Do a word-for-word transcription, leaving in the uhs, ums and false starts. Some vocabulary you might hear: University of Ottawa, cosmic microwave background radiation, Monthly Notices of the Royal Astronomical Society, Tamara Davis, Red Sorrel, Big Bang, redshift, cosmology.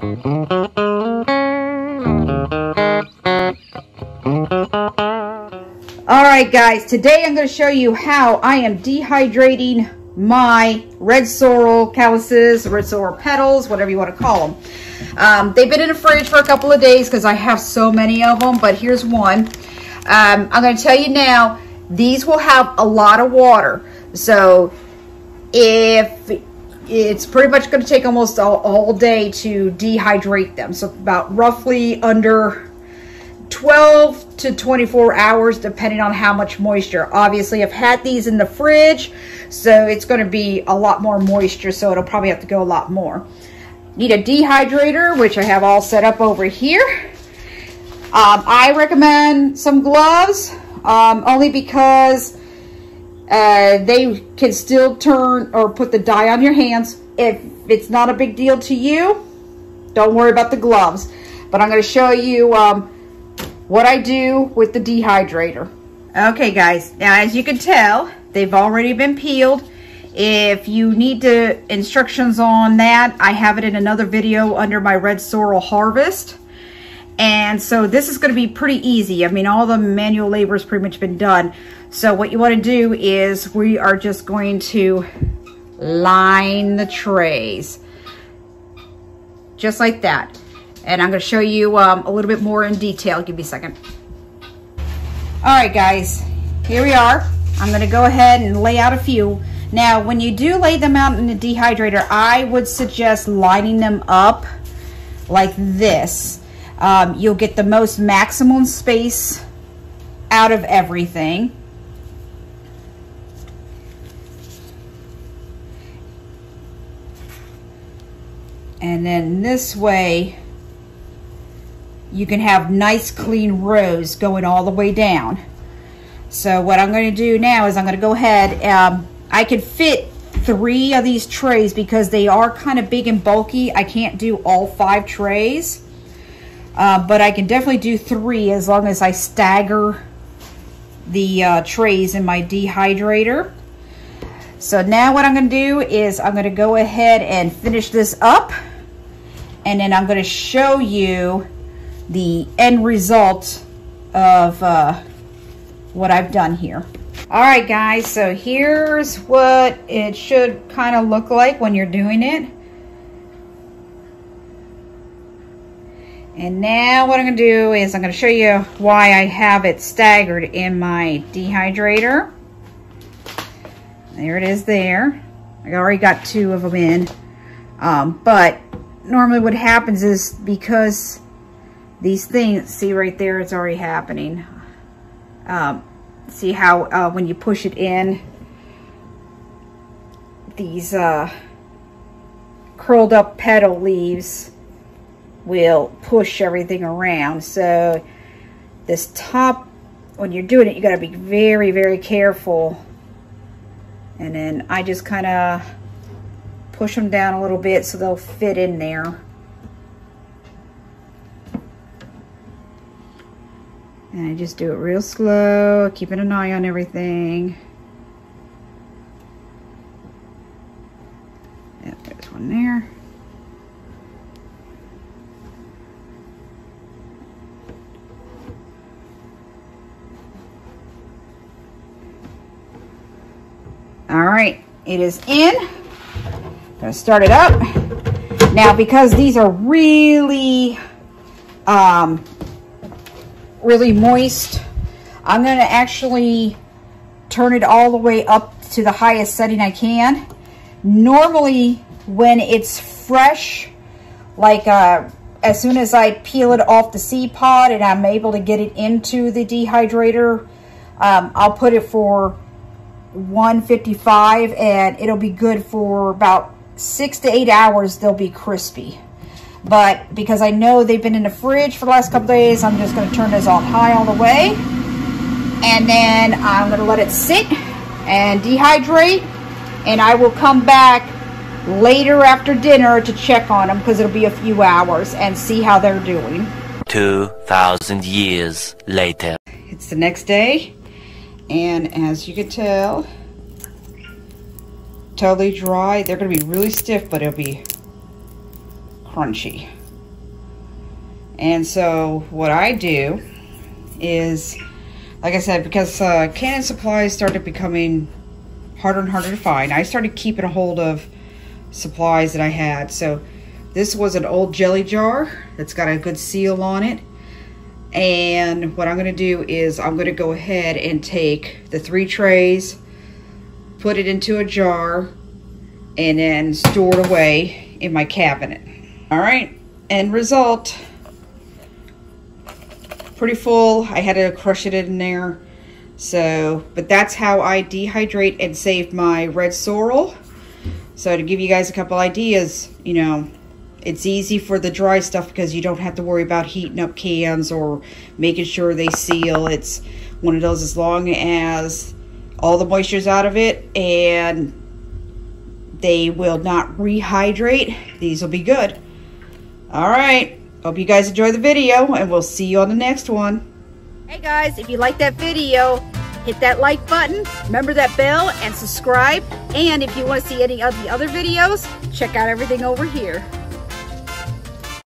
Alright guys, today I'm going to show you how I am dehydrating my red sorrel calyces, red sorrel petals, whatever you want to call them. Um, they've been in the fridge for a couple of days because I have so many of them, but here's one. Um, I'm going to tell you now, these will have a lot of water. So if... It's pretty much going to take almost all, all day to dehydrate them. So about roughly under twelve to twenty-four hours, depending on how much moisture. Obviously, I've had these in the fridge, so it's going to be a lot more moisture, so it'll probably have to go a lot more. Need a dehydrator, which I have all set up over here. Um, I recommend some gloves, um, only because... Uh, they can still turn or put the dye on your hands. If it's not a big deal to you, don't worry about the gloves. But I'm going to show you um, what I do with the dehydrator. Okay guys, now as you can tell, they've already been peeled. If you need the instructions on that, I have it in another video under my red sorrel harvest. And so this is going to be pretty easy. I mean, all the manual labor has pretty much been done. So what you want to do is we are just going to line the trays. Just like that. And I'm going to show you um, a little bit more in detail. Give me a second. Alright guys, here we are. I'm going to go ahead and lay out a few. Now, when you do lay them out in the dehydrator, I would suggest lining them up like this. Um, you'll get the most maximum space out of everything. And then this way, you can have nice clean rows going all the way down. So what I'm going to do now is I'm going to go ahead, um, I can fit three of these trays because they are kind of big and bulky. I can't do all five trays. Uh, but I can definitely do three as long as I stagger the uh, trays in my dehydrator. So now what I'm going to do is I'm going to go ahead and finish this up. And then I'm going to show you the end result of uh, what I've done here. Alright guys, so here's what it should kind of look like when you're doing it. And now what I'm going to do is I'm going to show you why I have it staggered in my dehydrator. There it is there. I already got two of them in. Um, but normally what happens is because these things, see right there, it's already happening. Um, see how uh, when you push it in, these uh, curled up petal leaves will push everything around. So this top, when you're doing it, you got to be very very careful. And then I just kind of push them down a little bit so they'll fit in there. And I just do it real slow, keeping an eye on everything. Yep, there's one there. Alright, it is in. I'm going to start it up. Now, because these are really, um, really moist, I'm going to actually turn it all the way up to the highest setting I can. Normally, when it's fresh, like uh, as soon as I peel it off the seed pod and I'm able to get it into the dehydrator, um, I'll put it for one fifty-five, and it'll be good for about six to eight hours. They'll be crispy. But because I know they've been in the fridge for the last couple days, I'm just going to turn this on high all the way, and then I'm going to let it sit and dehydrate. And I will come back later after dinner to check on them because it'll be a few hours and see how they're doing. two thousand years later. It's the next day. And as you can tell, totally dry. They're going to be really stiff, but it'll be crunchy. And so what I do is, like I said, because uh, canning supplies started becoming harder and harder to find, I started keeping a hold of supplies that I had. So this was an old jelly jar that's got a good seal on it. And what I'm going to do is I'm going to go ahead and take the three trays, put it into a jar, and then store it away in my cabinet. All right, end result, pretty full. I had to crush it in there. So, but that's how I dehydrate and save my red sorrel. So to give you guys a couple ideas, you know, it's easy for the dry stuff because you don't have to worry about heating up cans or making sure they seal. It's one of those, as long as all the moisture's out of it and they will not rehydrate, these will be good. All right, hope you guys enjoy the video and we'll see you on the next one. Hey guys, if you like that video, hit that like button, remember that bell, and subscribe. And if you want to see any of the other videos, check out everything over here.